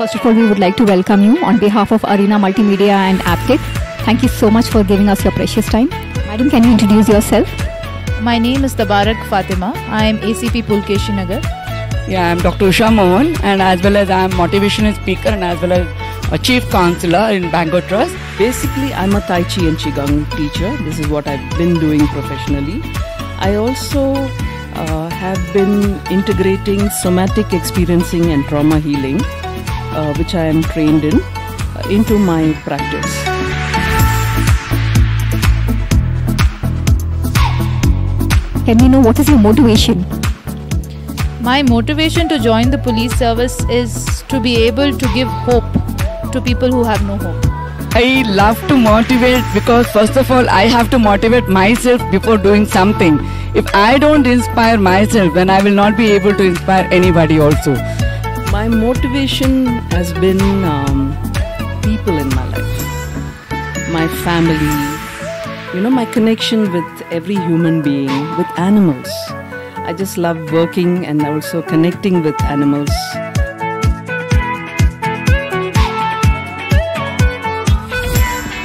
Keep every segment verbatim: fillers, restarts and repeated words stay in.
First of all, we would like to welcome you on behalf of ARENA Multimedia and APTIC. Thank you so much for giving us your precious time. Madam, can you introduce yourself? My name is Tabarak Fatima. I am A C P Pulkeshi Nagar. Yeah, I am Doctor Usha Mohan, and as well as I am motivational speaker and as well as a chief counselor in Bangor Trust. Basically, I am a Tai Chi and Qigong teacher. This is what I've been doing professionally. I also uh, have been integrating somatic experiencing and trauma healing, uh, which I am trained in, uh, into my practice. Can we know what is your motivation? My motivation to join the police service is to be able to give hope to people who have no hope. I love to motivate because first of all, I have to motivate myself before doing something. If I don't inspire myself, then I will not be able to inspire anybody also. My motivation has been um, people in my life, my family, you know, my connection with every human being, with animals. I just love working and also connecting with animals.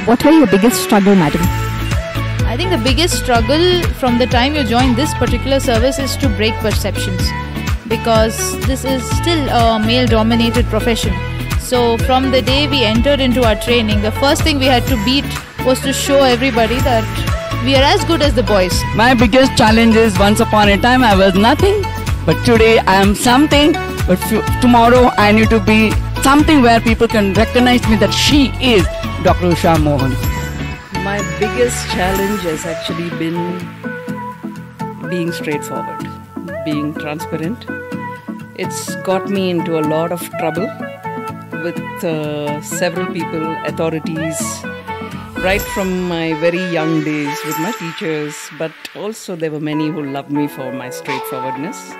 What were your biggest struggle, madam? I think the biggest struggle from the time you join this particular service is to break perceptions, because this is still a male-dominated profession. So from the day we entered into our training, the first thing we had to beat was to show everybody that we are as good as the boys. My biggest challenge is once upon a time I was nothing, but today I am something, but tomorrow I need to be something where people can recognize me that she is Doctor Usha Mohan. My biggest challenge has actually been being straightforward, being transparent. It's got me into a lot of trouble with uh, several people, authorities, right from my very young days with my teachers, but also there were many who loved me for my straightforwardness.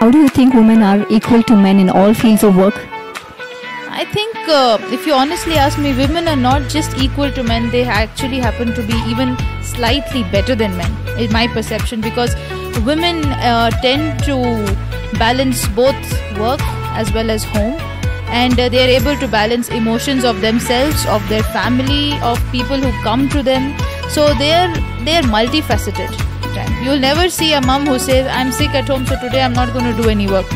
How do you think women are equal to men in all fields of work? I think uh, if you honestly ask me, women are not just equal to men, they actually happen to be even slightly better than men, in my perception, because women uh, tend to balance both work as well as home, and uh, they are able to balance emotions of themselves, of their family, of people who come to them. So they are, they are multifaceted. You'll never see a mum who says, I'm sick at home, so today I'm not going to do any work.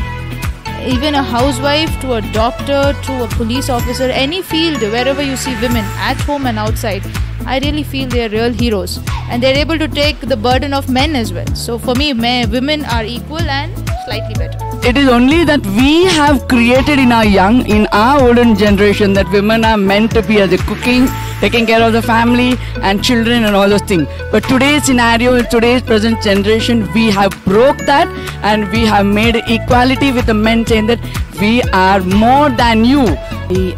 Even a housewife to a doctor to a police officer, any field, wherever you see women at home and outside, I really feel they are real heroes, and they are able to take the burden of men as well. So for me, men, women are equal and slightly better. It is only that we have created in our young, in our olden generation, that women are meant to be as a cooking, taking care of the family and children and all those things. But today's scenario, today's present generation, we have broke that, and we have made equality with the men, saying that we are more than you.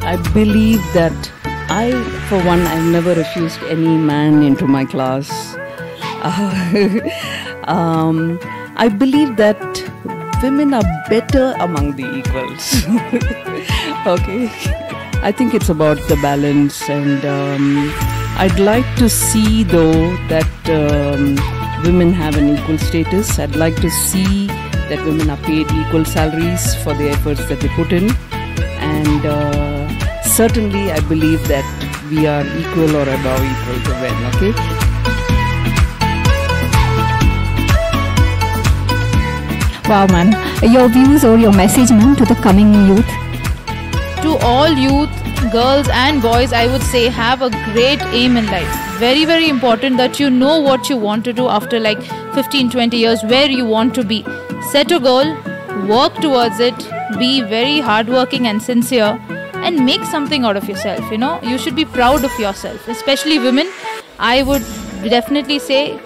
I believe that I, for one, I've never refused any man into my class. Uh, um, I believe that women are better among the equals. Okay. I think it's about the balance, and um, I'd like to see though that um, women have an equal status. I'd like to see that women are paid equal salaries for the efforts that they put in, and uh, certainly I believe that we are equal or above equal to men, okay? Wow, ma'am. Your views or your message, ma'am, to the coming youth? To all youth, girls and boys, I would say have a great aim in life. Very, very important that you know what you want to do after like fifteen, twenty years, where you want to be. Set a goal, work towards it, be very hardworking and sincere, and make something out of yourself, you know. You should be proud of yourself, especially women. I would definitely say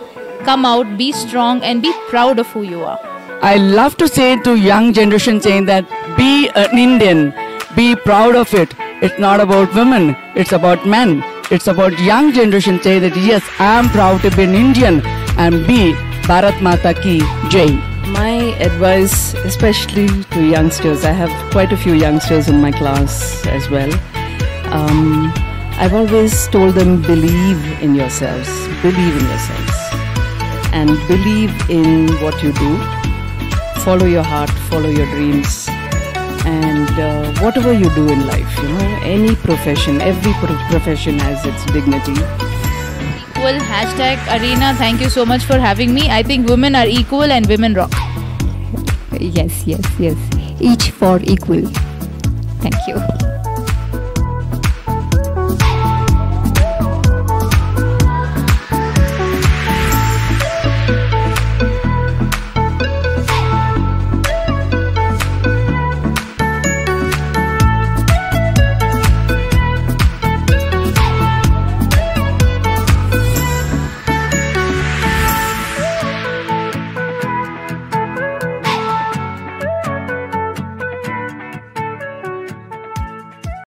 come out, be strong and be proud of who you are. I love to say to young generation saying that be an Indian. Be proud of it. It's not about women, it's about men. It's about young generation say that yes, I am proud to be an Indian, and be Bharat Mata Ki Jai. My advice, especially to youngsters, I have quite a few youngsters in my class as well. Um, I've always told them believe in yourselves, believe in yourselves and believe in what you do. follow your heart, follow your dreams, and uh, whatever you do in life, you know, any profession, every profession has its dignity. Equal, hashtag ARENA, thank you so much for having me. I think women are equal and women rock. Yes, yes, yes. Each for equal. Thank you.